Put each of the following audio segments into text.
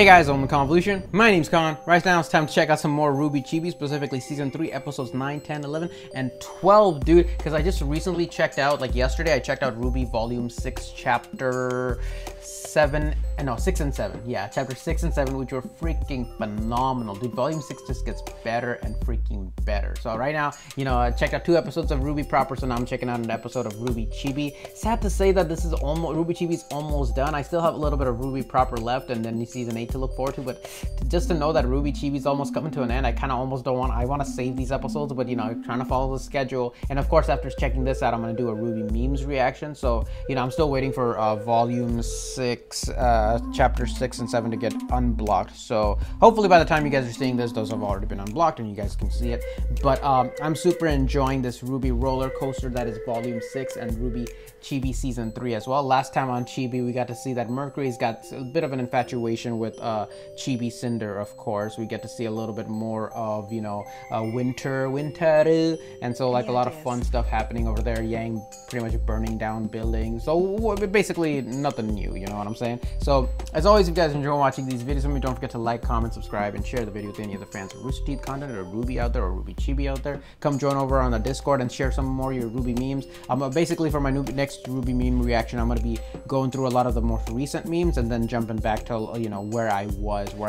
Hey guys, I'm Khanvolution. My name's Khan. Right now it's time to check out some more RWBY Chibi, specifically Season 3, Episodes 9, 10, 11, and 12, dude, because I just recently checked out, like yesterday, I checked out RWBY Volume 6, Chapter 7, no, 6 and 7, yeah, Chapter 6 and 7, which were freaking phenomenal, dude. Volume 6 just gets better and freaking better. So right now, you know, I checked out 2 episodes of RWBY proper, so now I'm checking out an episode of RWBY Chibi. Sad to say that this is almost, RWBY Chibi's almost done. I still have a little bit of RWBY proper left, and then Season 8 to look forward to, but just to know that RWBY Chibi's almost coming to an end, I kind of almost don't want, I want to save these episodes, but you know, I'm trying to follow the schedule. And of course, after checking this out, I'm going to do a RWBY memes reaction. So, you know, I'm still waiting for Volume 6, Chapter 6 and 7 to get unblocked. So hopefully by the time you guys are seeing this, those have already been unblocked and you guys can see it. But I'm super enjoying this RWBY roller coaster that is Volume 6 and RWBY Chibi Season 3 as well. Last time on Chibi, we got to see that Mercury's got a bit of an infatuation with Chibi Cinder, of course. We get to see a little bit more of, you know, Winter, and so like, yeah, a lot of fun stuff happening over there. Yang pretty much burning down buildings, so basically nothing new, you know what I'm saying? So as always, if you guys enjoy watching these videos, don't forget to like, comment, subscribe, and share the video with any other fans of Rooster Teeth content or RWBY out there or RWBY Chibi out there. Come join over on the Discord and share some more of your RWBY memes. Basically for my next RWBY meme reaction, I'm gonna be going through a lot of the most recent memes and then jumping back to, you know, where I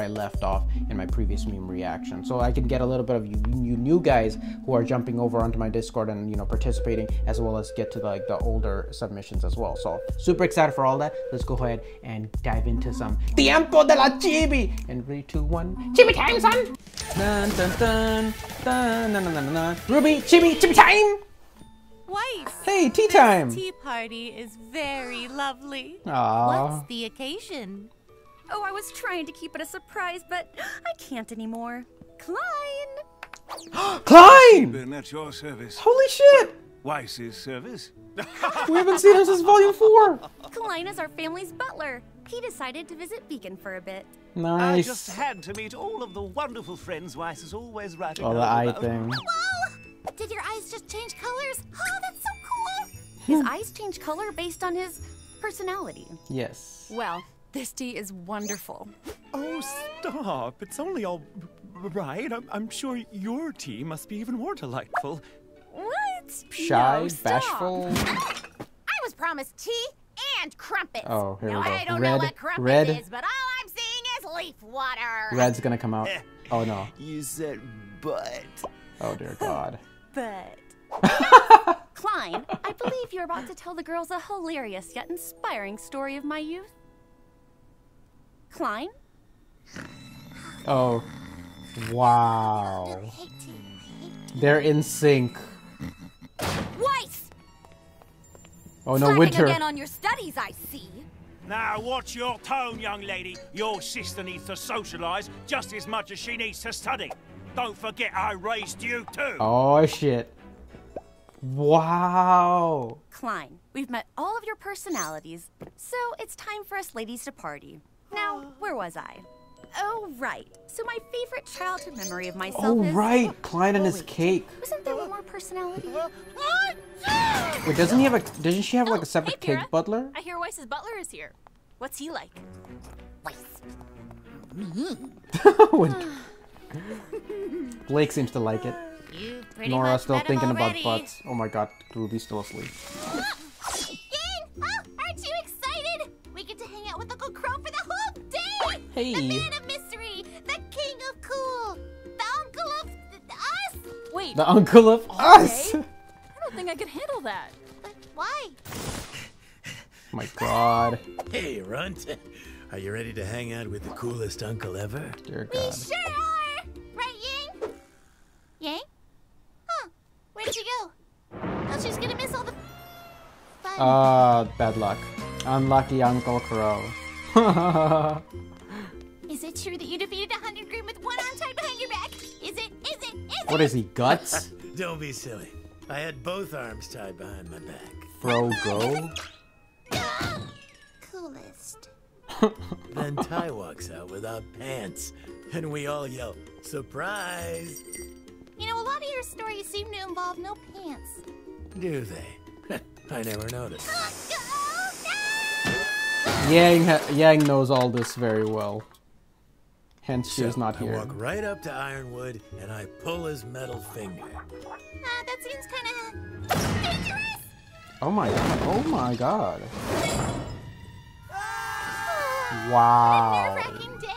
left off in my previous meme reaction, so I can get a little bit of you new guys who are jumping over onto my Discord and, you know, participating, as well as get to the, like, the older submissions as well. So super excited for all that. Let's go ahead and dive into some Tiempo de la Chibi and 3, 2, 1 Chibi time, son. Dun, dun, dun, dun, dun, dun, dun, dun. RWBY Chibi Chibi time. Weiss, hey, tea time. This tea party is very lovely. Aww. What's the occasion? Oh, I was trying to keep it a surprise, but I can't anymore. Klein! Klein! Been at your service. Holy shit! Weiss's service? We haven't seen him since Volume 4. Klein is our family's butler. He decided to visit Beacon for a bit. Nice. I just had to meet all of the wonderful friends Weiss is always writing about. Oh, the eye thing. Whoa! Did your eyes just change colors? Oh, that's so cool! His eyes change color based on his personality. Yes. Well, this tea is wonderful. Oh, stop. It's only all right. I'm sure your tea must be even more delightful. What? Shy, no, bashful. I was promised tea and crumpets. Oh, here we go. I don't know what crumpet is, but all I'm seeing is leaf water. Red's gonna come out. Oh, no. You said but. Oh, dear God. But. Klein, I believe you're about to tell the girls a hilarious yet inspiring story of my youth. Klein? Oh, wow. They're in sync. Weiss! Oh no, Winter. Again on your studies, I see. Now watch your tone, young lady. Your sister needs to socialize just as much as she needs to study. Don't forget I raised you too. Oh shit. Wow. Klein, we've met all of your personalities, so it's time for us ladies to party. Now, where was I? Oh, right. So my favorite childhood memory of myself is... Oh, right. Klein and his cake. Wasn't there one more personality? Wait, doesn't he have a... Doesn't she have, like, a separate cake butler? I hear Weiss's butler is here. What's he like? Weiss. Blake seems to like it. Nora still thinking about butts. Oh my god, RWBY's still asleep. Hey. The man of mystery, the king of cool, the uncle of us. Wait, the uncle of us. I don't think I can handle that. But why? My God. Hey, Runt. Are you ready to hang out with the coolest uncle ever? Dear God. We sure are. Right, Yang? Yang? Huh? Where'd she go? Oh, she's gonna miss all the fun. Bad luck. Unlucky Uncle Qrow. Is it true that you defeated 100 Grimm with one arm tied behind your back? Is it? What is he, guts? Don't be silly. I had both arms tied behind my back. Bro, go. Coolest. Then Ty walks out without pants, and we all yell, surprise! You know, a lot of your stories seem to involve no pants. Do they? I never noticed. Yang knows all this very well. Hence, she is not here. I walk right up to Ironwood and I pull his metal finger. That seems kind of dangerous. Oh my god! Oh my god! Wow. Nerve-wracking day.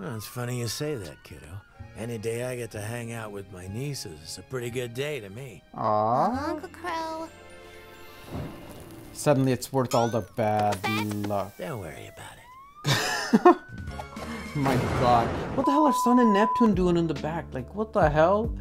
Well, it's funny you say that, kiddo. Any day I get to hang out with my nieces, it's a pretty good day to me. Aww. Uncle Qrow. Suddenly, it's worth all the bad luck. Don't worry about it. My god. What the hell are Sun and Neptune doing in the back? Like, what the hell?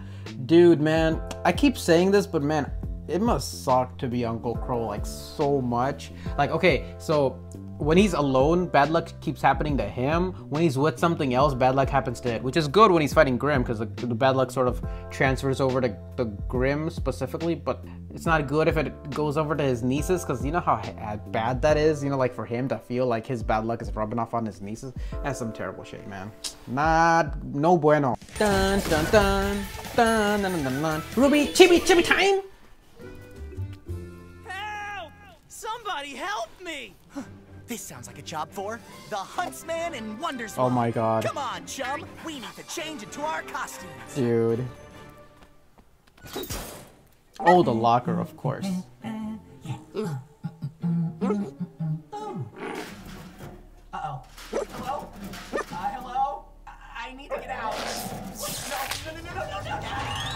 Dude, man. I keep saying this, but man, it must suck to be Uncle Qrow, like, so much. Like, okay, so when he's alone, bad luck keeps happening to him. When he's with something else, bad luck happens to it, which is good when he's fighting Grimm, because the bad luck sort of transfers over to the Grimm specifically, but it's not good if it goes over to his nieces, because you know how bad that is, you know, like for him to feel like his bad luck is rubbing off on his nieces. That's some terrible shit, man. Not, no bueno. Dun, dun, dun, dun, dun, dun, dun. RWBY Chibi time! Help! Somebody help me! This sounds like a job for the Huntsman and Wonderswan. Oh my god. Come on, chum. We need to change into our costumes. Dude. Oh, the locker, of course. Uh-oh. Hello? Hello? I need to get out. Wait, no, no, no, no, no,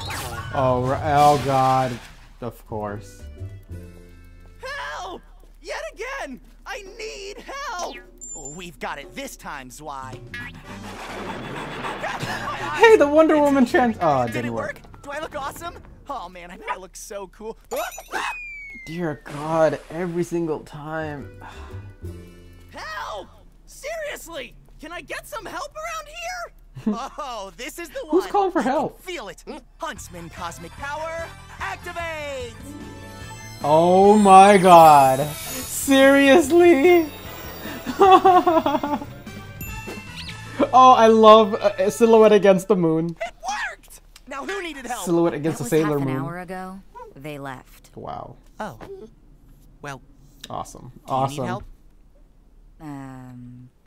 no, no. Oh, god. Of course. Help! Yet again! I need help! Oh, we've got it this time, Zwei. Hey, the Wonder Woman trans. Oh, it didn't work. Do I look awesome? Oh man, I bet I look so cool. Dear God, every single time. Help! Seriously, can I get some help around here? Oh, this is the one. Who's calling for help? Feel it, Huntsman Cosmic Power, activate! Oh my god. Seriously? Oh, I love Silhouette Against the Moon. It worked! Now who needed help? Silhouette Against the Sailor Moon. An hour ago, they left. Wow. Oh. Well. Awesome. Awesome. You need help?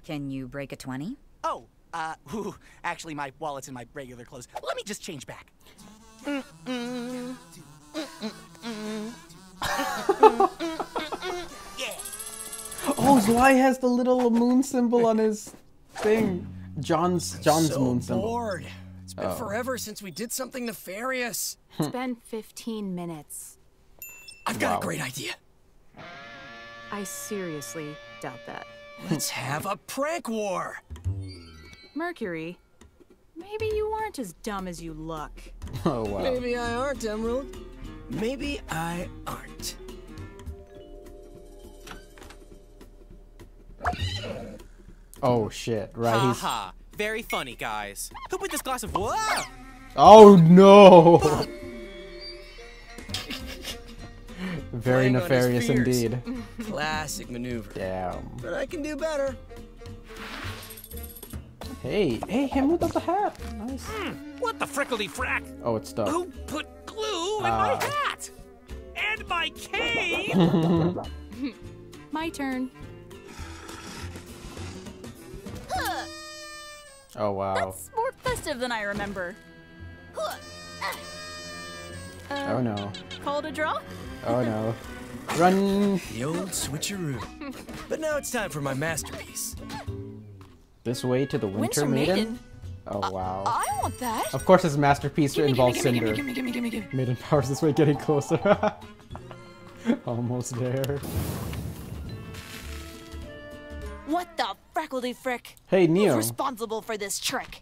Can you break a 20? Oh, actually my wallet's in my regular clothes. Let me just change back. Mm-mm. Mm-mm. Yeah. Oh, Zwei has the little moon symbol on his thing. John's so moon symbol. Bored. It's been forever since we did something nefarious. It's been 15 minutes. I've got a great idea. I seriously doubt that. Let's have a prank war. Mercury, maybe you aren't as dumb as you look. Oh wow. Maybe I aren't, Emerald. Maybe I aren't. Oh shit, right? Ha ha. Very funny, guys. Who put this glass of water? Oh no! Very nefarious indeed. Classic maneuver. Damn. But I can do better. Hey, hey, him without the hat. Nice. What the frickledy frack? Oh, it's stuck. Who put glue in my hat? And my cane! My turn. Oh, wow. That's more festive than I remember. Oh, no. Call it a draw? Oh, no. Run! The old switcheroo. But now it's time for my masterpiece. This way to the Winter Maiden? Oh, wow. I want that. Of course his masterpiece involves Cinder. Maiden powers this way, getting closer. Almost there. What the frackledy frick? Hey, Neo. Who's responsible for this trick?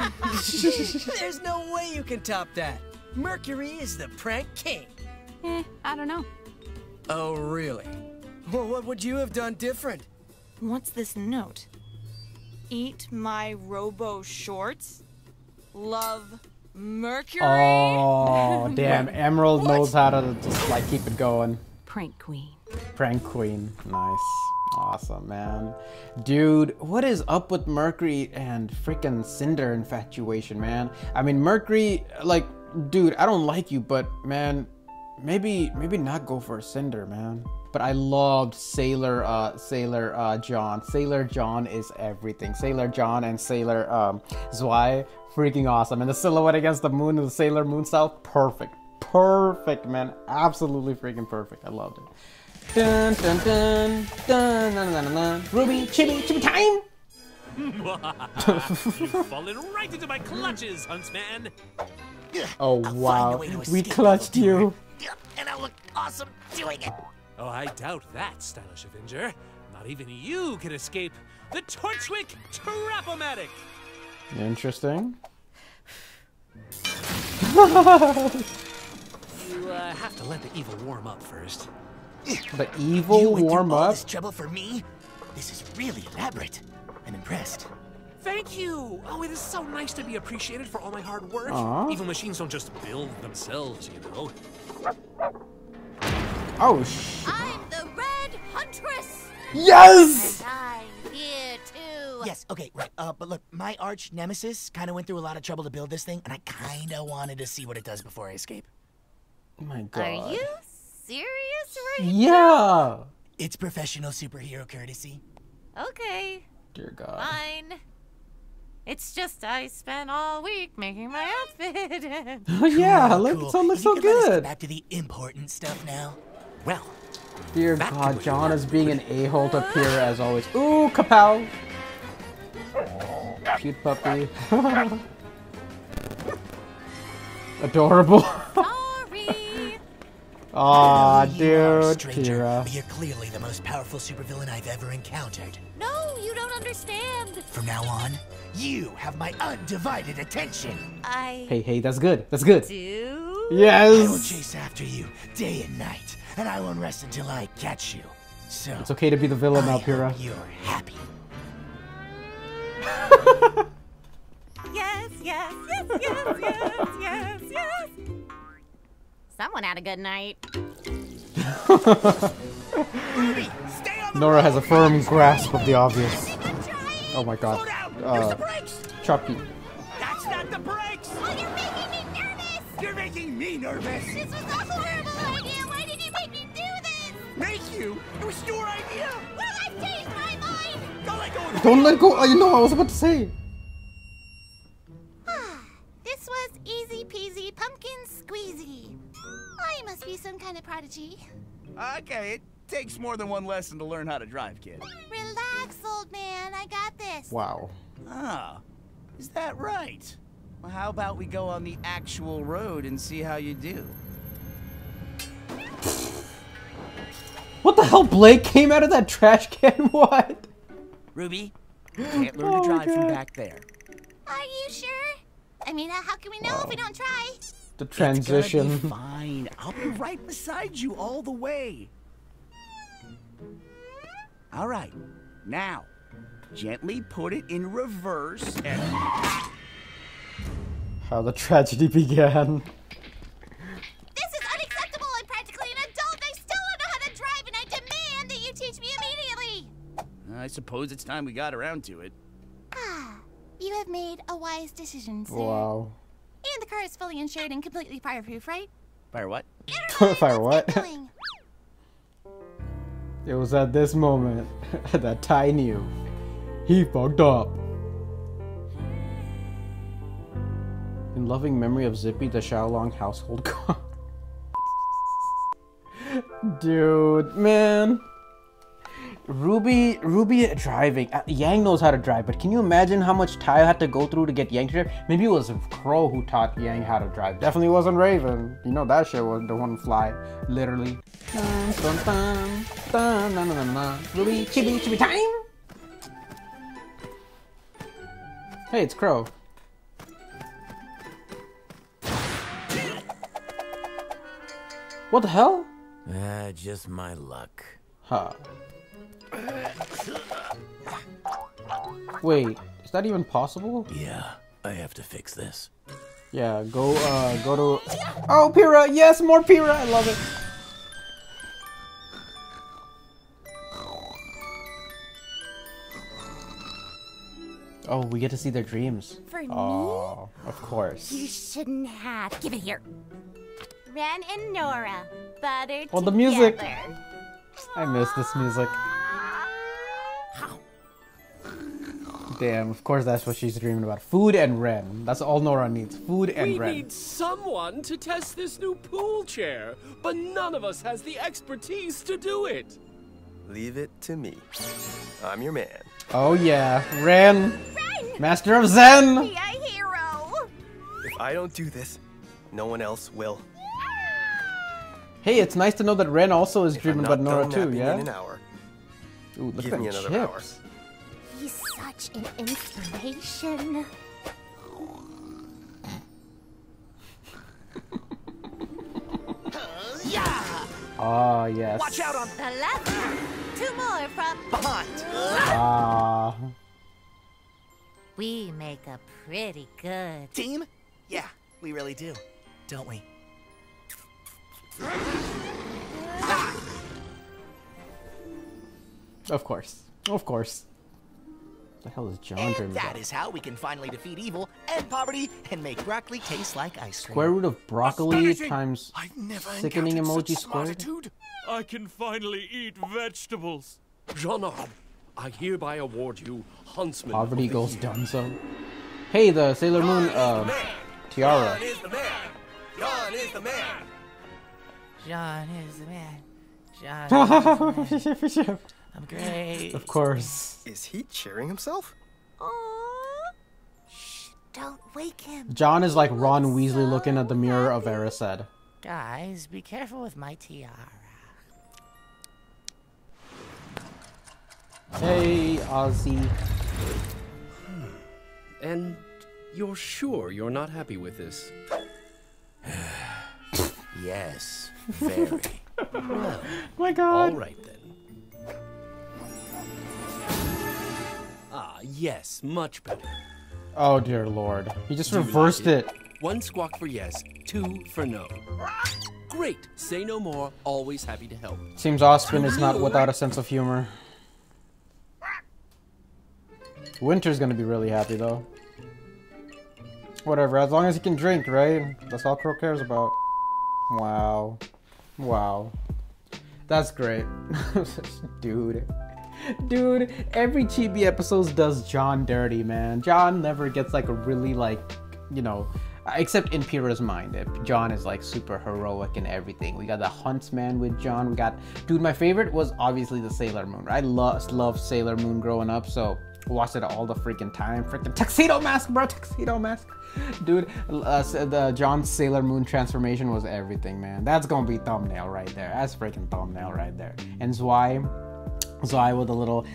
There's no way you can top that. Mercury is the prank king. Eh, I don't know. Oh, really? Well, what would you have done different? What's this note? Eat my robo shorts. Love, Mercury. Oh, damn. Emerald knows how to just like keep it going. Prank queen. Prank queen. Nice. Awesome, man. Dude, what is up with Mercury and freaking Cinder infatuation, man? I mean, Mercury, like, dude, I don't like you, but man, maybe not go for Cinder, man. But I loved Sailor Jaune. Sailor Jaune is everything. Sailor Jaune and Sailor Zwei, freaking awesome. And the silhouette against the moon and the Sailor Moon style, perfect. Perfect, man. Absolutely freaking perfect. I loved it. Dun, dun, dun, dun, dun, dun, dun, dun. RWBY Chibi, Chibi time! You've fallen right into my clutches, Huntsman. Oh, wow. We clutched you. And I look awesome doing it. Oh, I doubt that, stylish Avenger. Not even you can escape the Torchwick Trap-O-Matic. Interesting. You have to let the evil warm up first. The evil warm up? This trouble for me? This is really elaborate. I'm impressed. Thank you. Oh, it is so nice to be appreciated for all my hard work. Aww. Evil machines don't just build themselves, you know. Oh shit! I'm the Red Huntress. Yes. And I'm here too. Yes. Okay. Right. But look, my arch nemesis kind of went through a lot of trouble to build this thing, and I kind of wanted to see what it does before I escape. Oh my God. Are you serious right now? Yeah. It's professional superhero courtesy. Okay. Dear God. Fine. It's just I spent all week making my outfit. Oh yeah, look, it all looks so good. Back to the important stuff now. Well, dear God, Jaune is being an a-hole to Pyrrha as always. Ooh, kapow! Cute puppy. Adorable. Aw, dude, Pyrrha. You're clearly the most powerful supervillain I've ever encountered. No, you don't understand. From now on, you have my undivided attention. Hey, that's good. That's good. Yes. I will chase after you day and night, and I won't rest until I catch you. So it's okay to be the villain now, Pyrrha. You're happy. Yes, yes, yes, yes, yes, yes, yes. Someone had a good night. RWBY, stay on the Nora road. Has a firm grasp of the obvious. Oh my God. Choppy. That's not the brakes. Oh, you're making me nervous. You're making me nervous. This was awful horrible idea. Why did you make me do this? Make you? It was your idea. Well, I've changed my mind. Don't let go. Don't let go. You know, I was about to say. This was easy peasy pumpkin squeezy. I must be some kind of prodigy. Okay, it takes more than one lesson to learn how to drive, kid. Relax, old man. I got this. Wow. Ah, is that right? Well, how about we go on the actual road and see how you do? What the hell, Blake? Came out of that trash can? What? RWBY, you can't learn to drive from back there. Are you sure? I mean, how can we know if we don't try? The transition. It's gonna be fine. I'll be right beside you all the way. All right. Now, gently put it in reverse and... How the tragedy began. This is unacceptable. I'm practically an adult. I still don't know how to drive, and I demand that you teach me immediately. I suppose it's time we got around to it. Ah, you have made a wise decision, sir. Wow. And the car is fully insured and completely fireproof, right? Fire what? Fire what? It was at this moment that Ty knew he fucked up. In loving memory of Zippy, the Xiao Long household car. Dude, man. RWBY driving. Yang knows how to drive, but can you imagine how much Ty had to go through to get Yang to drive? Maybe it was Qrow who taught Yang how to drive. Definitely wasn't Raven. You know that shit was the one fly, literally. RWBY Chibi Chibi time. Hey, it's Qrow. What the hell? Just my luck. Huh. Wait, is that even possible? Yeah, I have to fix this. Yeah, go to... Oh, Pyrrha! Yes, more Pyrrha! I love it! Oh, we get to see their dreams. For me? Oh, of course. You shouldn't have. Give it here. Ren and Nora, buttered together. Oh, the music! I miss this music. Damn, of course that's what she's dreaming about. Food and Ren. That's all Nora needs. Food and Ren. We need someone to test this new pool chair, but none of us has the expertise to do it. Leave it to me. I'm your man. Oh yeah, Ren! Master of Zen! Be a hero! If I don't do this, no one else will. Hey, it's nice to know that Ren also is dreaming about Nora too, yeah? In an hour. Ooh, look at them chips. Hour. He's such an inspiration. Yeah. Oh, yes. Watch out on the left. Two more from behind. Ah. We make a pretty good team? Yeah, we really do. Don't we? Of course. Of course. What the hell is John dreaming about? That is how we can finally defeat evil and poverty and make broccoli taste like ice cream. Square root of broccoli times sickening emoji squared. I can finally eat vegetables. Jaune Arc, I hereby award you Huntsman. Poverty goes done so. Hey, the Sailor Moon tiara. John is the man. John is the man. John is the man. John is the man. I'm great. Of course. Is he cheering himself? Aww. Shh, don't wake him. John is like Ron Weasley looking at the mirror of Erised. Guys, be careful with my tiara. Hey, Ozzy. And you're sure you're not happy with this? Yes, very. Well, my God. All right then. Ah, yes, much better. Oh dear Lord, he just reversed it. One squawk for yes, two for no. Great, say no more. Always happy to help. Seems Ozpin is not without a sense of humor. Winter's gonna be really happy though. Whatever, as long as he can drink, right? That's all Qrow cares about. Wow. Wow. That's great. Dude. Dude, every Chibi episode does John dirty, man. John never gets like a really like, you know, except in Pyrrha's mind. John is like super heroic and everything. We got the Huntsman with John. We got, dude, my favorite was obviously the Sailor Moon. I loved Sailor Moon growing up, so watched it all the freaking time. Freaking Tuxedo Mask, bro. Tuxedo Mask. Dude, the John Sailor Moon transformation was everything, man. That's gonna be thumbnail right there. That's freaking thumbnail right there. And Zwei with a little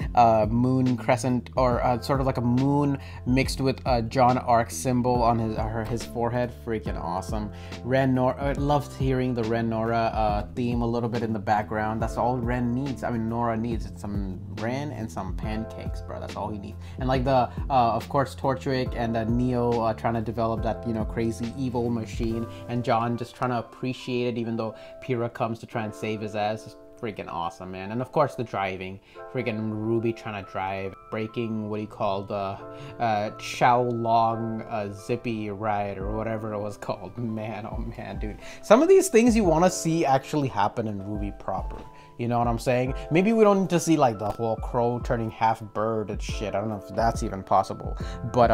moon crescent, or sort of like a moon mixed with a Jaune Arc symbol on his forehead. Freaking awesome. Ren Nora, I loved hearing the Ren Nora theme a little bit in the background. That's all Ren needs. I mean, Nora needs. It's some Ren and some pancakes, bro. That's all he needs. And like the, of course, Torchwick and Neo trying to develop that, you know, crazy evil machine, and John just trying to appreciate it, even though Pyrrha comes to try and save his ass. Freaking awesome, man. And of course the driving, freaking RWBY trying to drive, breaking what he called Xiao Long zippy ride or whatever it was called. Man, oh man, dude, some of these things you want to see actually happen in RWBY proper, you know what I'm saying? Maybe we don't need to see like the whole Qrow turning half bird and shit. I don't know if that's even possible, but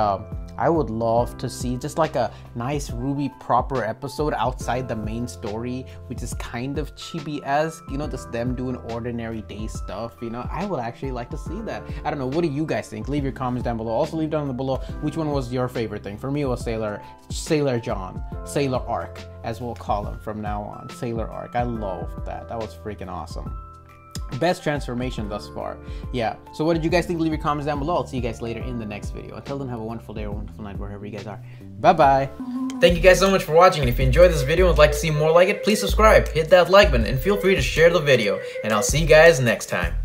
I would love to see just like a nice RWBY proper episode outside the main story, which is kind of chibi-esque, you know, just them doing ordinary day stuff, you know? I would actually like to see that. I don't know, what do you guys think? Leave your comments down below. Also leave down below which one was your favorite thing. For me it was Sailor John, Sailor Arc, as we'll call him from now on. Sailor Arc, I loved that. That was freaking awesome. Best transformation thus far. Yeah, so what did you guys think? Leave your comments down below. I'll see you guys later in the next video. Until then, have a wonderful day or wonderful night wherever you guys are. Bye bye. Thank you guys so much for watching, and if you enjoyed this video and would like to see more like it, please subscribe, hit that like button, and feel free to share the video, and I'll see you guys next time.